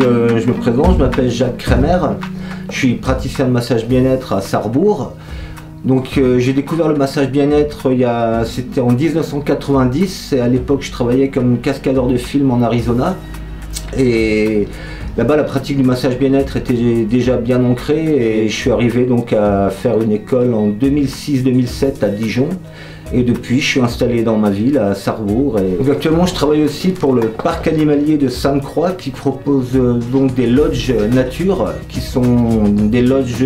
je me présente, je m'appelle Jacques Kremer, je suis praticien de massage bien-être à Sarrebourg. Donc j'ai découvert le massage bien-être, c'était en 1990, et à l'époque je travaillais comme cascadeur de film en Arizona. Et là-bas la pratique du massage bien-être était déjà bien ancrée et je suis arrivé donc à faire une école en 2006-2007 à Dijon. Et depuis, je suis installé dans ma ville, à Sarrebourg. Et actuellement, je travaille aussi pour le parc animalier de Sainte-Croix qui propose donc des lodges nature, qui sont des lodges,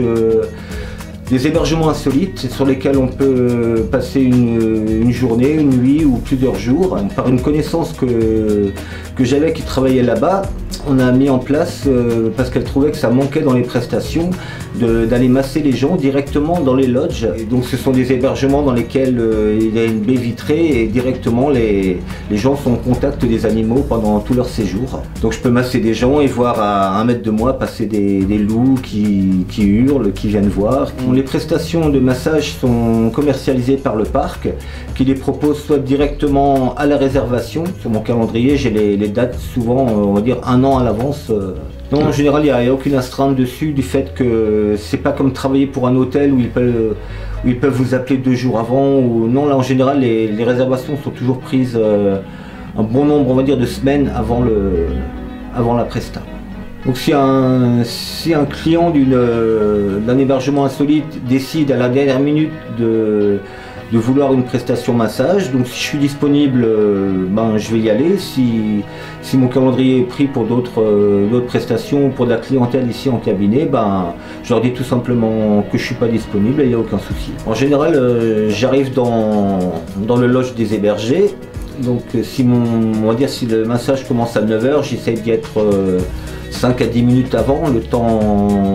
des hébergements insolites sur lesquels on peut passer une journée, une nuit ou plusieurs jours. Par une connaissance que j'avais qui travaillait là-bas, on a mis en place, parce qu'elle trouvait que ça manquait dans les prestations, d'aller masser les gens directement dans les lodges. Et donc ce sont des hébergements dans lesquels il y a une baie vitrée et directement les gens sont en contact des animaux pendant tout leur séjour. Donc je peux masser des gens et voir à 1 mètre de moi passer des loups qui hurlent, qui viennent voir. Les prestations de massage sont commercialisées par le parc qui les propose soit directement à la réservation. Sur mon calendrier, j'ai les dates souvent, on va dire, 1 an à l'avance. Non, en général, il n'y a aucune astreinte dessus du fait que c'est pas comme travailler pour un hôtel où ils peuvent vous appeler 2 jours avant. Ou non, là en général, les réservations sont toujours prises un bon nombre, on va dire, de semaines avant la presta. Donc si un client d'un hébergement insolite décide à la dernière minute de vouloir une prestation massage, donc si je suis disponible, ben, je vais y aller. Si mon calendrier est pris pour d'autres prestations, pour de la clientèle ici en cabinet, ben, je leur dis tout simplement que je ne suis pas disponible et il n'y a aucun souci. En général, j'arrive dans le lodge des hébergés, donc si le massage commence à 9 h, j'essaye d'y être 5 à 10 minutes avant, le temps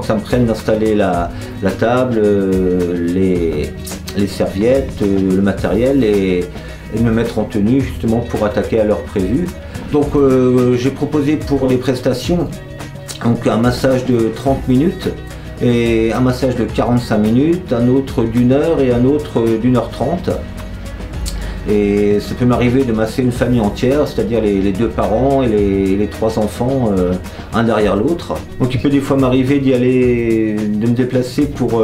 que ça me prenne d'installer la table, les serviettes, le matériel et me mettre en tenue justement pour attaquer à l'heure prévue. Donc j'ai proposé pour les prestations donc un massage de 30 minutes et un massage de 45 minutes, un autre d'1 heure et un autre d'1 h 30. Et ça peut m'arriver de masser une famille entière, c'est-à-dire les 2 parents et les 3 enfants, un derrière l'autre. Donc il peut des fois m'arriver de me déplacer pour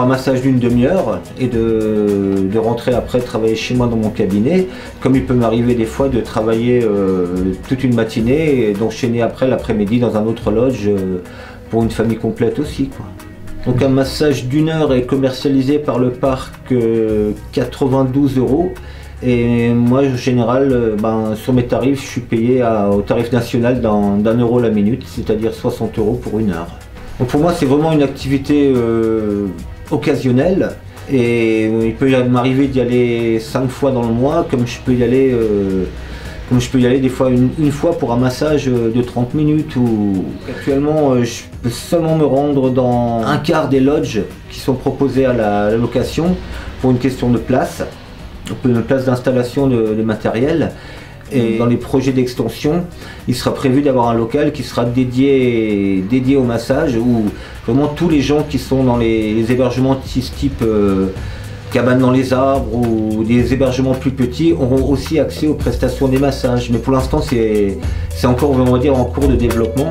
un massage d'1 demi-heure et de rentrer après travailler chez moi dans mon cabinet, comme il peut m'arriver des fois de travailler toute une matinée et d'enchaîner après l'après-midi dans un autre lodge pour une famille complète aussi, quoi. Donc un massage d'1 heure est commercialisé par le parc 92 €. Et moi en général, ben, sur mes tarifs, je suis payé au tarif national d'1 € la minute, c'est-à-dire 60 € pour 1 heure. Donc pour moi c'est vraiment une activité occasionnelle. Et il peut m'arriver d'y aller 5 fois dans le mois, comme je peux y aller, des fois une fois pour un massage de 30 minutes. Où actuellement, je peux seulement me rendre dans 1/4 des lodges qui sont proposés à la location pour une question de place, une place d'installation de matériel. Et dans les projets d'extension, il sera prévu d'avoir un local qui sera dédié au massage, où vraiment tous les gens qui sont dans les hébergements de ce type, cabanes dans les arbres ou des hébergements plus petits, auront aussi accès aux prestations des massages. Mais pour l'instant, c'est encore, on va dire, en cours de développement.